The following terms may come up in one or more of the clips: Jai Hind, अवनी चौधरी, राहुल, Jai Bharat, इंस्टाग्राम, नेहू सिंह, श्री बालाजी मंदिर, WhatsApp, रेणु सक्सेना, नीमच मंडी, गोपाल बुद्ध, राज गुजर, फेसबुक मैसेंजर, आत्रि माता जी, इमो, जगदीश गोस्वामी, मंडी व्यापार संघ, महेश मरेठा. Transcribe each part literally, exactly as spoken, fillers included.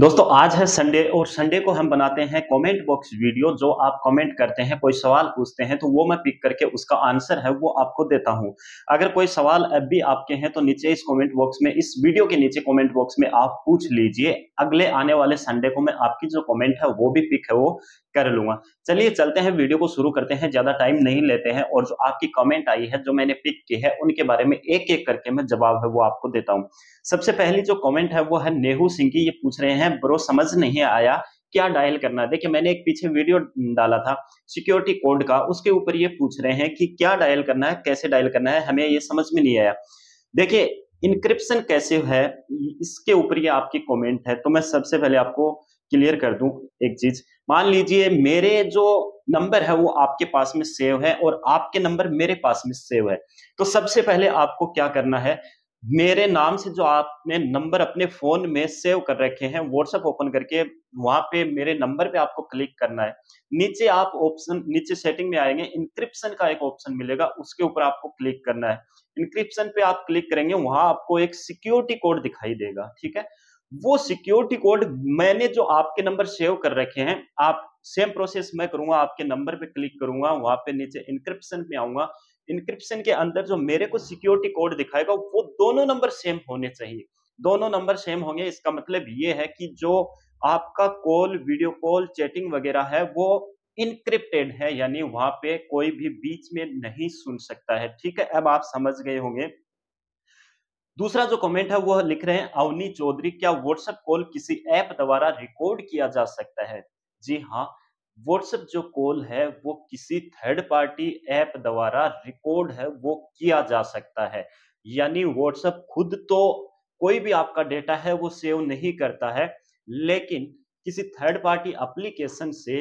दोस्तों आज है संडे और संडे को हम बनाते हैं कमेंट बॉक्स वीडियो। जो आप कमेंट करते हैं, कोई सवाल पूछते हैं तो वो मैं पिक करके उसका आंसर है वो आपको देता हूं। अगर कोई सवाल अब भी आपके हैं तो नीचे इस कमेंट बॉक्स में, इस वीडियो के नीचे कमेंट बॉक्स में आप पूछ लीजिए। अगले आने वाले संडे को मैं आपकी जो कमेंट है वो भी पिक है वो कर लूंगा। चलिए चलते हैं, वीडियो को शुरू करते हैं, ज्यादा टाइम नहीं लेते हैं। और जो आपकी कमेंट आई है, जो मैंने पिक की है, उनके बारे में एक एक करके मैं जवाब है वो आपको देता हूँ। सबसे पहली जो कमेंट है वो है नेहू सिंह की। ये पूछ रहे हैं, ब्रो समझ नहीं आया क्या डायल करना है। देखिए मैंने एक पीछे वीडियो डाला था सिक्योरिटी कोड का, उसके ऊपर ये पूछ रहे हैं कि क्या डायल करना है, कैसे डायल करना है, हमें ये समझ में नहीं आया। देखिए इनक्रिप्शन कैसे है, इसके ऊपर ये आपकी कमेंट है। तो मैं सबसे पहले आपको क्लियर कर दूं एक चीज। मान लीजिए मेरे जो नंबर है वो आपके पास में सेव है और आपके नंबर मेरे पास में सेव है, तो सबसे पहले आपको क्या करना है, मेरे नाम से जो आपने नंबर अपने फोन में सेव कर रखे हैं, व्हाट्सएप ओपन करके वहां पे मेरे नंबर पे आपको क्लिक करना है। नीचे आप ऑप्शन, नीचे सेटिंग में आएंगे, इंक्रिप्शन का एक ऑप्शन मिलेगा, उसके ऊपर आपको क्लिक करना है। इंक्रिप्शन पे आप क्लिक करेंगे, वहां आपको एक सिक्योरिटी कोड दिखाई देगा, ठीक है। वो सिक्योरिटी कोड मैंने जो आपके नंबर सेव कर रखे हैं, आप सेम प्रोसेस मैं करूंगा, आपके नंबर पे क्लिक करूंगा, वहां पे नीचे इंक्रिप्शन पे आऊंगा। इंक्रिप्शन के अंदर जो मेरे को सिक्योरिटी कोड दिखाएगा वो दोनों नंबर सेम होने चाहिए। दोनों नंबर सेम होंगे, इसका मतलब ये है कि जो आपका कॉल, वीडियो कॉल, चैटिंग वगैरह है वो इनक्रिप्टेड है, यानी वहां पे कोई भी बीच में नहीं सुन सकता है, ठीक है। अब आप समझ गए होंगे। दूसरा जो कमेंट है वो लिख रहे हैं अवनी चौधरी, क्या व्हाट्सएप कॉल किसी ऐप द्वारा रिकॉर्ड किया जा सकता है? जी हाँ, व्हाट्सएप जो कॉल है वो किसी थर्ड पार्टी ऐप द्वारा रिकॉर्ड है वो किया जा सकता है, यानी व्हाट्सएप खुद तो कोई भी आपका डेटा है वो सेव नहीं करता है, लेकिन किसी थर्ड पार्टी एप्लीकेशन से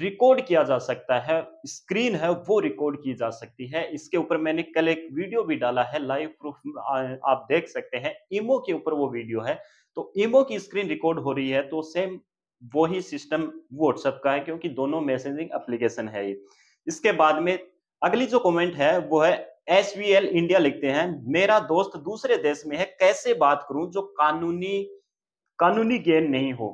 रिकॉर्ड किया जा सकता है, स्क्रीन है वो रिकॉर्ड की जा सकती है। इसके ऊपर मैंने कल एक वीडियो भी डाला है, लाइव प्रूफ आप देख सकते हैं, इमो के ऊपर वो वीडियो है। तो इमो की स्क्रीन रिकॉर्ड हो रही है, तो सेम वही सिस्टम व्हाट्सएप का है, क्योंकि दोनों मैसेजिंग एप्लीकेशन है ये। इसके बाद में अगली जो कमेंट है वो है एस वी एल इंडिया लिखते हैं, मेरा दोस्त दूसरे देश में है, कैसे बात करूं जो कानूनी कानूनी गेन नहीं हो।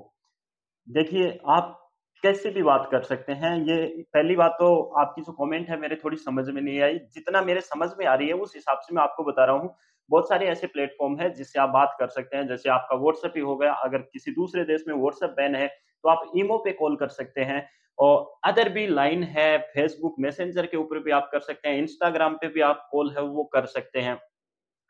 देखिए आप कैसे भी बात कर सकते हैं। ये पहली बात तो आपकी जो कमेंट है मेरे थोड़ी समझ में नहीं आई, जितना मेरे समझ में आ रही है उस हिसाब से मैं आपको बता रहा हूँ। बहुत सारे ऐसे प्लेटफॉर्म है जिससे आप बात कर सकते हैं, जैसे आपका व्हाट्सएप ही हो गया। अगर किसी दूसरे देश में व्हाट्सएप बैन है तो आप इमो पे कॉल कर सकते हैं, और अदर भी लाइन है, फेसबुक मैसेंजर के ऊपर भी आप कर सकते हैं, इंस्टाग्राम पे भी आप कॉल है वो कर सकते हैं।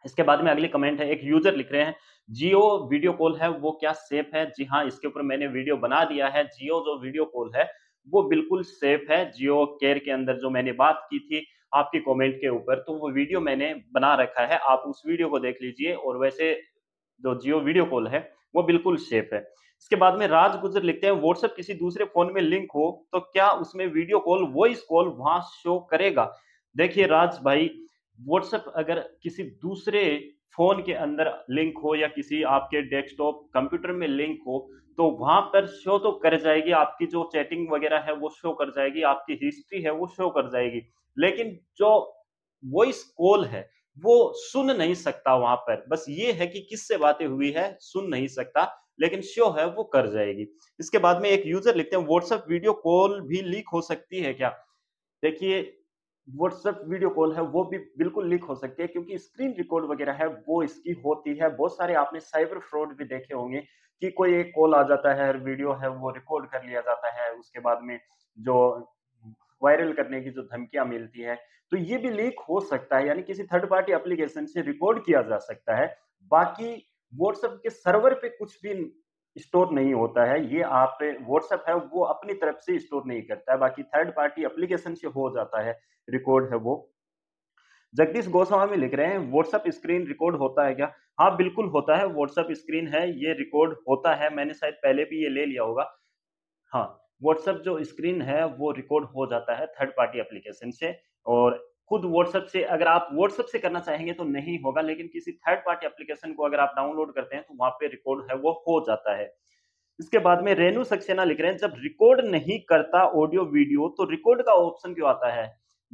इसके बाद में अगली कमेंट है, एक यूजर लिख रहे हैं जियो वीडियो कॉल है वो क्या सेफ है? जी हाँ, इसके ऊपर मैंने वीडियो बना दिया है। जियो जो वीडियो कॉल है वो बिल्कुल सेफ है, जियो केयर के अंदर जो मैंने बात की थी आपकी कमेंट के ऊपर, तो वो वीडियो मैंने बना रखा है, आप उस वीडियो को देख लीजिए। और वैसे जो जियो वीडियो कॉल है वो बिल्कुल सेफ है। इसके बाद में राज गुजर लिखते हैं, व्हाट्सएप किसी दूसरे फोन में लिंक हो तो क्या उसमें वीडियो कॉल, वॉइस कॉल वहां शो करेगा? देखिए राज भाई, व्हाट्सएप अगर किसी दूसरे फोन के अंदर लिंक हो या किसी आपके डेस्कटॉप कंप्यूटर में लिंक हो तो वहां पर शो तो कर जाएगी, आपकी जो चैटिंग वगैरह है वो शो कर जाएगी, आपकी हिस्ट्री है वो शो कर जाएगी, लेकिन जो वॉइस कॉल है वो सुन नहीं सकता वहां पर। बस ये है कि किससे बातें हुई है सुन नहीं सकता, लेकिन शो है वो कर जाएगी। इसके बाद में एक यूजर लिखते हैं, व्हाट्सएप वीडियो कॉल भी लीक हो सकती है क्या? देखिए व्हाट्सएप वीडियो कॉल है वो भी बिल्कुल लीक हो सकती है, क्योंकि स्क्रीन रिकॉर्ड वगैरह है वो इसकी होती है। बहुत सारे आपने साइबर फ्रॉड भी देखे होंगे कि कोई एक कॉल आ जाता है, वीडियो है वो रिकॉर्ड कर लिया जाता है, उसके बाद में जो वायरल करने की जो धमकियां मिलती है, तो ये भी लीक हो सकता है, यानी किसी थर्ड पार्टी एप्लीकेशन से रिकॉर्ड किया जा सकता है। बाकी व्हाट्सएप के सर्वर पे कुछ भी स्टोर नहीं होता है, ये आप व्हाट्सएप है वो अपनी तरफ से स्टोर नहीं करता है, बाकी थर्ड पार्टी एप्लीकेशन से हो जाता है रिकॉर्ड है वो। जगदीश गोस्वामी लिख रहे हैं, व्हाट्सएप स्क्रीन रिकॉर्ड होता है क्या? हाँ बिल्कुल होता है, व्हाट्सएप स्क्रीन है ये रिकॉर्ड होता है, मैंने शायद पहले भी ये ले लिया होगा। हाँ व्हाट्सएप जो स्क्रीन है वो रिकॉर्ड हो जाता है थर्ड पार्टी एप्लीकेशन से, और खुद व्हाट्सएप से अगर आप व्हाट्सएप से करना चाहेंगे तो नहीं होगा, लेकिन किसी थर्ड पार्टी एप्लीकेशन को अगर आप डाउनलोड करते हैं तो वहां पे रिकॉर्ड है वो हो जाता है। इसके बाद में रेणु सक्सेना लिख रहे हैं, जब रिकॉर्ड नहीं करता ऑडियो वीडियो तो रिकॉर्ड का ऑप्शन क्यों आता है?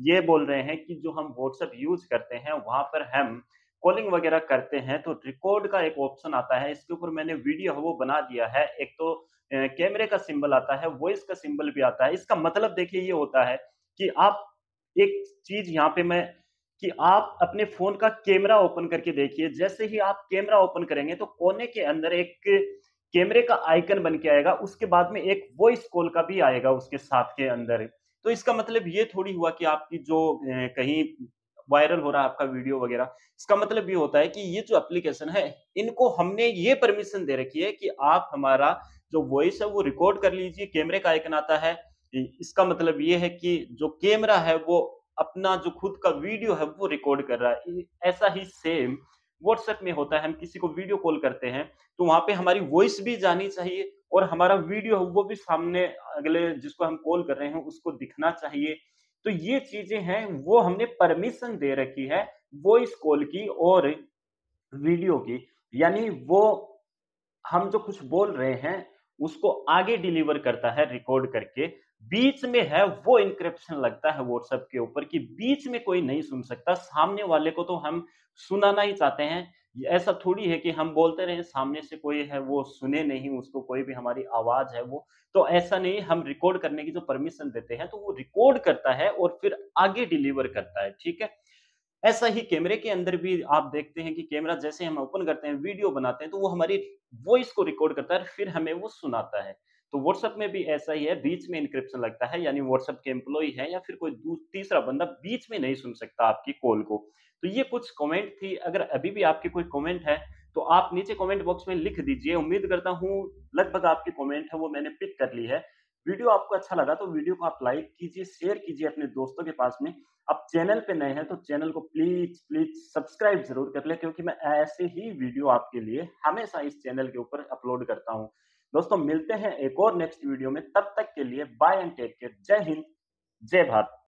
ये बोल रहे हैं कि जो हम व्हाट्सएप यूज करते हैं वहां पर हम कॉलिंग वगैरह करते हैं तो रिकॉर्ड का एक ऑप्शन आता है, इसके ऊपर मैंने वीडियो वो बना दिया है। एक तो कैमरे का सिंबल आता है, वॉइस का सिंबल भी आता है। इसका मतलब देखिए ये होता है कि आप एक चीज यहाँ पे मैं कि आप अपने फोन का कैमरा ओपन करके देखिए। जैसे ही आप कैमरा ओपन करेंगे तो कोने के अंदर एक कैमरे का आइकन बन के आएगा, उसके बाद में एक वॉइस कॉल का भी आएगा उसके साथ के अंदर। तो इसका मतलब ये थोड़ी हुआ कि आपकी जो कहीं वायरल हो रहा है आपका वीडियो वगैरह, इसका मतलब ये होता है कि ये जो एप्लीकेशन है इनको हमने ये परमिशन दे रखी है कि आप हमारा जो वॉइस है वो रिकॉर्ड कर लीजिए। कैमरे का आइकन आता है, इसका मतलब ये है कि जो कैमरा है वो अपना जो खुद का वीडियो है वो रिकॉर्ड कर रहा है। ऐसा ही सेम व्हाट्सएप में होता है, हम किसी को वीडियो कॉल करते हैं तो वहां पे हमारी वॉइस भी जानी चाहिए और हमारा वीडियो है वो भी सामने अगले जिसको हम कॉल कर रहे हैं उसको दिखना चाहिए। तो ये चीजें हैं, वो हमने परमिशन दे रखी है वॉइस कॉल की और वीडियो की। यानी वो हम जो कुछ बोल रहे हैं उसको आगे डिलीवर करता है रिकॉर्ड करके। बीच में है वो इंक्रिप्शन लगता है व्हाट्सएप के ऊपर कि बीच में कोई नहीं सुन सकता। सामने वाले को तो हम सुनाना ही चाहते हैं, ऐसा थोड़ी है कि हम बोलते रहे सामने से कोई है वो सुने नहीं, उसको कोई भी हमारी आवाज है वो, तो ऐसा नहीं। हम रिकॉर्ड करने की जो परमिशन देते हैं तो वो रिकॉर्ड करता है और फिर आगे डिलीवर करता है, ठीक है। ऐसा ही कैमरे के अंदर भी आप देखते हैं कि कैमरा जैसे हम ओपन करते हैं वीडियो बनाते हैं तो वो हमारी वॉइस को रिकॉर्ड करता है फिर हमें वो सुनाता है। तो व्हाट्सएप में भी ऐसा ही है, बीच में इंक्रिप्शन लगता है, यानी व्हाट्सएप के एम्प्लॉई है या फिर कोई तीसरा बंदा बीच में नहीं सुन सकता आपकी कॉल को। तो ये कुछ कमेंट थी। अगर अभी भी आपके कोई कमेंट है तो आप नीचे कमेंट बॉक्स में लिख दीजिए। उम्मीद करता हूँ लगभग आपके कमेंट है वो मैंने पिक कर ली है। वीडियो आपको अच्छा लगा तो वीडियो को आप लाइक कीजिए, शेयर कीजिए अपने दोस्तों के पास में। आप चैनल पे नए हैं तो चैनल को प्लीज प्लीज सब्सक्राइब जरूर कर ले, क्योंकि मैं ऐसे ही वीडियो आपके लिए हमेशा इस चैनल के ऊपर अपलोड करता हूँ। दोस्तों मिलते हैं एक और नेक्स्ट वीडियो में, तब तक के लिए बाय एंड टेक केयर। जय हिंद, जय भारत।